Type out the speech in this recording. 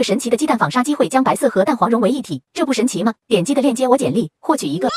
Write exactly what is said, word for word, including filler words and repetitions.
个神奇的鸡蛋纺纱机会将白色和蛋黄融为一体，这不神奇吗？点击的链接我简历获取一个。